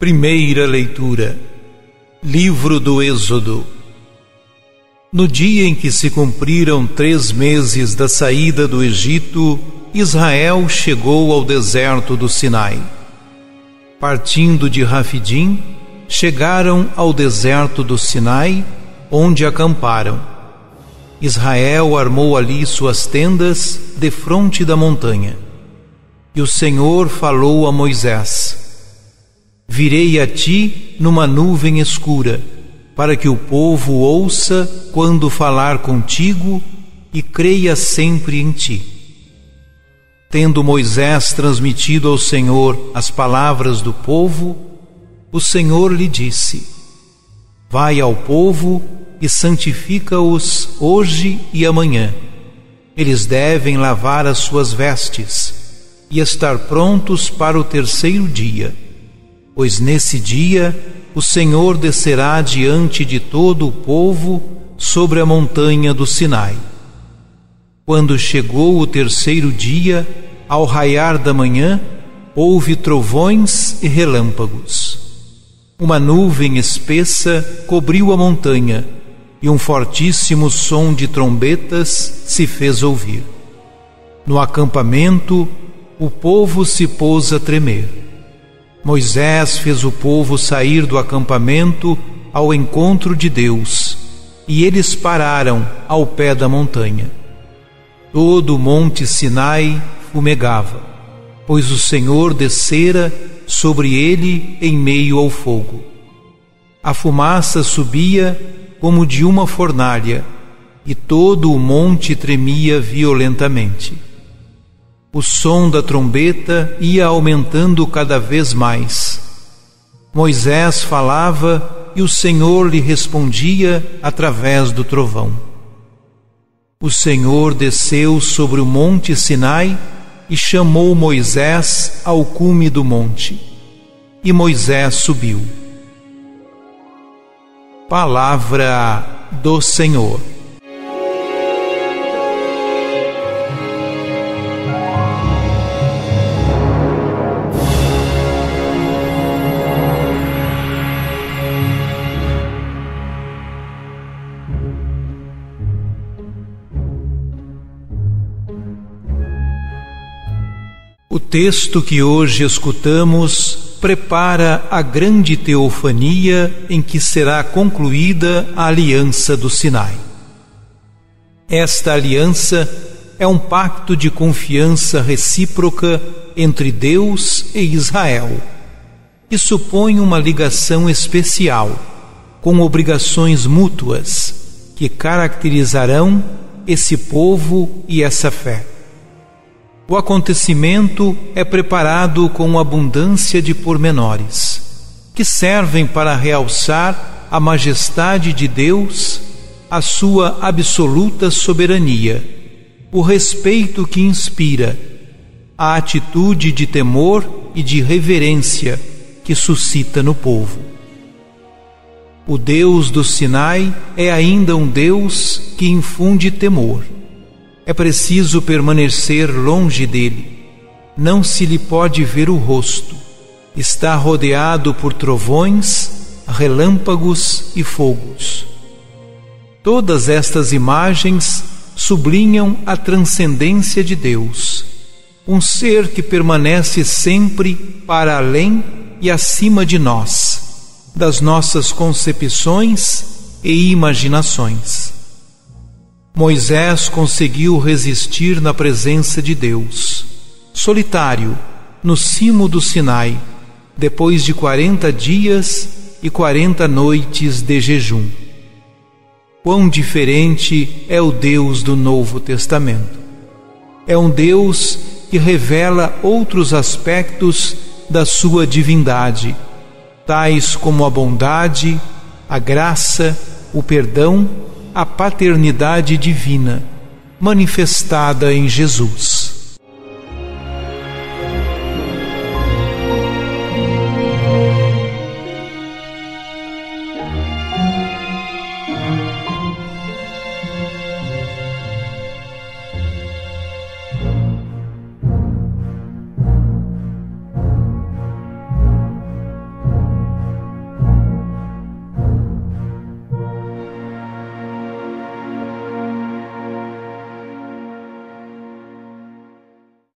Primeira leitura, Livro do Êxodo. No dia em que se cumpriram 3 meses da saída do Egito, Israel chegou ao deserto do Sinai. Partindo de Rafidim, chegaram ao deserto do Sinai, onde acamparam. Israel armou ali suas tendas, defronte da montanha. E o Senhor falou a Moisés: Virei a ti numa nuvem escura, para que o povo ouça quando falar contigo e creia sempre em ti. Tendo Moisés transmitido ao Senhor as palavras do povo, o Senhor lhe disse: Vai ao povo e santifica-os hoje e amanhã. Eles devem lavar as suas vestes e estar prontos para o terceiro dia. Pois nesse dia o Senhor descerá diante de todo o povo sobre a montanha do Sinai. Quando chegou o terceiro dia, ao raiar da manhã, houve trovões e relâmpagos. Uma nuvem espessa cobriu a montanha, e um fortíssimo som de trombetas se fez ouvir. No acampamento, o povo se pôs a tremer. Moisés fez o povo sair do acampamento ao encontro de Deus, e eles pararam ao pé da montanha. Todo o monte Sinai fumegava, pois o Senhor descera sobre ele em meio ao fogo. A fumaça subia como de uma fornalha, e todo o monte tremia violentamente. O som da trombeta ia aumentando cada vez mais. Moisés falava e o Senhor lhe respondia através do trovão. O Senhor desceu sobre o monte Sinai e chamou Moisés ao cume do monte. E Moisés subiu. Palavra do Senhor. O texto que hoje escutamos prepara a grande teofania em que será concluída a aliança do Sinai. Esta aliança é um pacto de confiança recíproca entre Deus e Israel, e supõe uma ligação especial, com obrigações mútuas, que caracterizarão esse povo e essa fé. O acontecimento é preparado com abundância de pormenores, que servem para realçar a majestade de Deus, a sua absoluta soberania, o respeito que inspira, a atitude de temor e de reverência que suscita no povo. O Deus do Sinai é ainda um Deus que infunde temor. É preciso permanecer longe dele. Não se lhe pode ver o rosto. Está rodeado por trovões, relâmpagos e fogos. Todas estas imagens sublinham a transcendência de Deus, um ser que permanece sempre para além e acima de nós, das nossas concepções e imaginações. Moisés conseguiu resistir na presença de Deus, solitário, no cimo do Sinai, depois de 40 dias e 40 noites de jejum. Quão diferente é o Deus do Novo Testamento! É um Deus que revela outros aspectos da sua divindade, tais como a bondade, a graça, o perdão, a paternidade divina manifestada em Jesus.